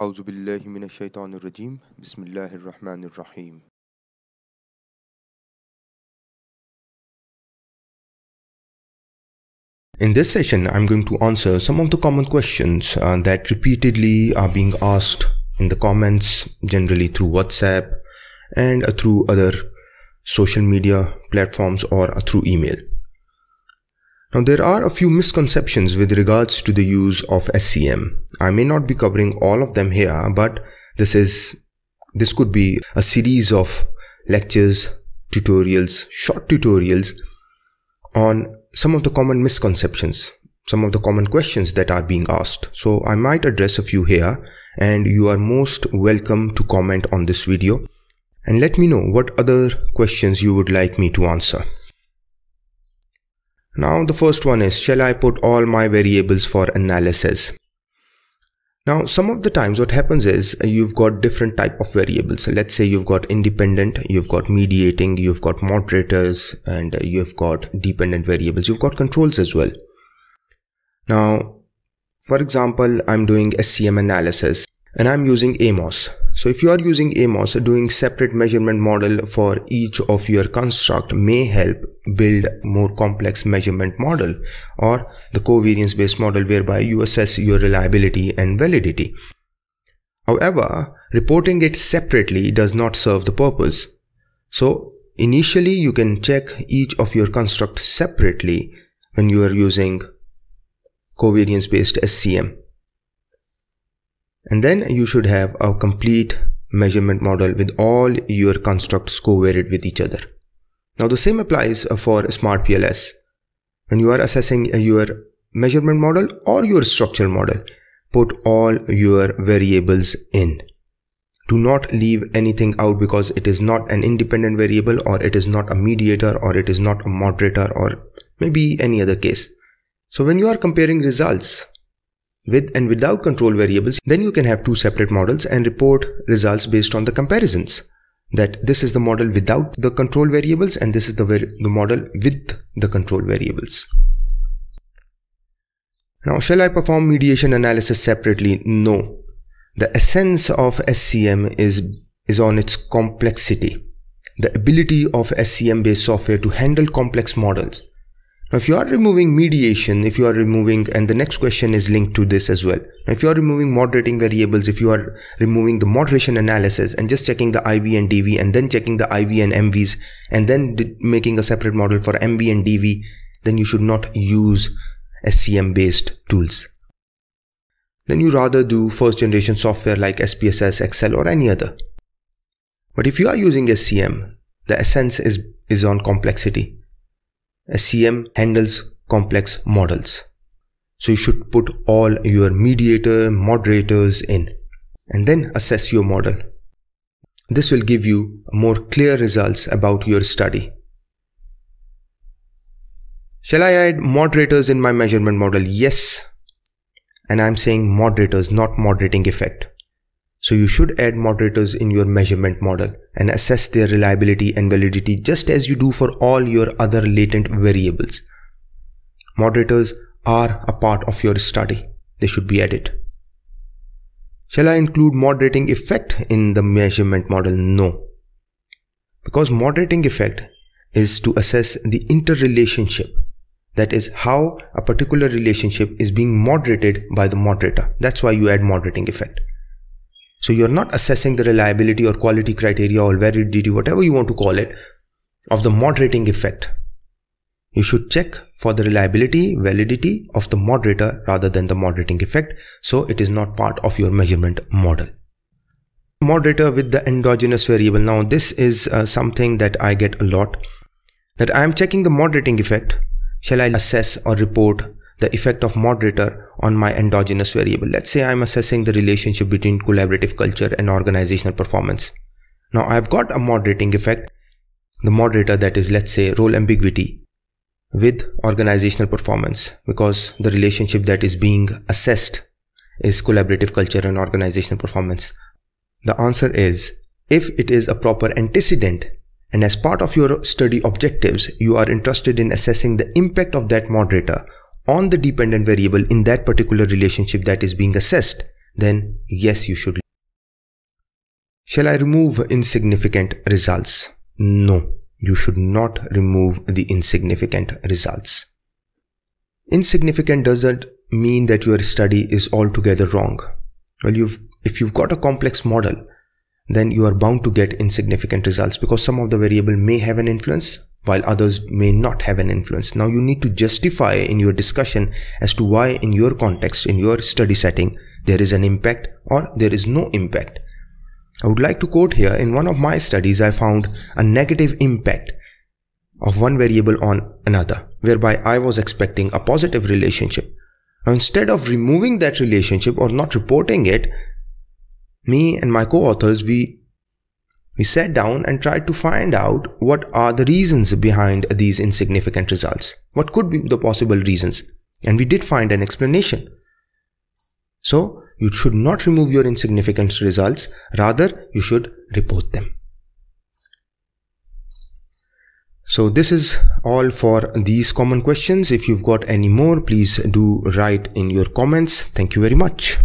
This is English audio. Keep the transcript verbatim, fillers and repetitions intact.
Auzu billahi minashaitanirrajim. Bismillahirrahmanirrahim. In this session, I'm going to answer some of the common questions uh, that repeatedly are being asked in the comments, generally through WhatsApp and uh, through other social media platforms or uh, through email. Now, there are a few misconceptions with regards to the use of S E M. I may not be covering all of them here, but this is this could be a series of lectures, tutorials, short tutorials on some of the common misconceptions, some of the common questions that are being asked. So I might address a few here, and you are most welcome to comment on this video and let me know what other questions you would like me to answer. Now, the first one is, shall I put all my variables for analysis? Now, some of the times what happens is you've got different type of variables. So let's say you've got independent, you've got mediating, you've got moderators, and you've got dependent variables. You've got controls as well. Now, for example, I'm doing S E M analysis and I'm using AMOS. So if you are using AMOS, doing separate measurement model for each of your construct may help build more complex measurement model or the covariance based model whereby you assess your reliability and validity. However, reporting it separately does not serve the purpose. So initially you can check each of your construct separately when you are using covariance based S E M. And then you should have a complete measurement model with all your constructs covariated with each other. Now, the same applies for SmartPLS. When you are assessing your measurement model or your structural model, put all your variables in. Do not leave anything out because it is not an independent variable, or it is not a mediator, or it is not a moderator, or maybe any other case. So when you are comparing results with and without control variables, then you can have two separate models and report results based on the comparisons, that this is the model without the control variables and this is the, the model with the control variables. Now, shall I perform mediation analysis separately? No. The essence of S E M is, is on its complexity, the ability of S E M based software to handle complex models. Now, if you are removing mediation, if you are removing, and the next question is linked to this as well. Now, if you are removing moderating variables, if you are removing the moderation analysis and just checking the I V and D V, and then checking the I V and M Vs, and then making a separate model for M V and D V, then you should not use S E M based tools. Then you rather do first generation software like S P S S, Excel, or any other. But if you are using S E M, the essence is, is on complexity. S E M handles complex models. So you should put all your mediator moderators in and then assess your model. This will give you more clear results about your study. Shall I add moderators in my measurement model? Yes. And I'm saying moderators, not moderating effect. So you should add moderators in your measurement model and assess their reliability and validity just as you do for all your other latent variables. Moderators are a part of your study. They should be added. Shall I include moderating effect in the measurement model? No. Because moderating effect is to assess the interrelationship. That is how a particular relationship is being moderated by the moderator. That's why you add moderating effect. So you're not assessing the reliability or quality criteria or validity, whatever you want to call it, of the moderating effect. You should check for the reliability, validity of the moderator rather than the moderating effect. So it is not part of your measurement model. Moderator with the endogenous variable. Now, this is uh, something that I get a lot, that I am checking the moderating effect. Shall I assess or report the effect of moderator on my endogenous variable? Let's say I'm assessing the relationship between collaborative culture and organizational performance. Now, I've got a moderating effect, the moderator, that is, let's say, role ambiguity with organizational performance, because the relationship that is being assessed is collaborative culture and organizational performance. The answer is, if it is a proper antecedent, and as part of your study objectives, you are interested in assessing the impact of that moderator on the dependent variable in that particular relationship that is being assessed, then yes, you should. Shall I remove insignificant results? No, you should not remove the insignificant results. Insignificant doesn't mean that your study is altogether wrong. Well, you've, if you've got a complex model, then you are bound to get insignificant results because some of the variable may have an influence while others may not have an influence. Now you need to justify in your discussion as to why in your context, in your study setting, there is an impact or there is no impact. I would like to quote here, in one of my studies I found a negative impact of one variable on another, whereby I was expecting a positive relationship. Now instead of removing that relationship or not reporting it, me and my co-authors, we, we sat down and tried to find out what are the reasons behind these insignificant results. What could be the possible reasons? And we did find an explanation. So you should not remove your insignificant results, rather you should report them. So this is all for these common questions. If you've got any more, please do write in your comments. Thank you very much.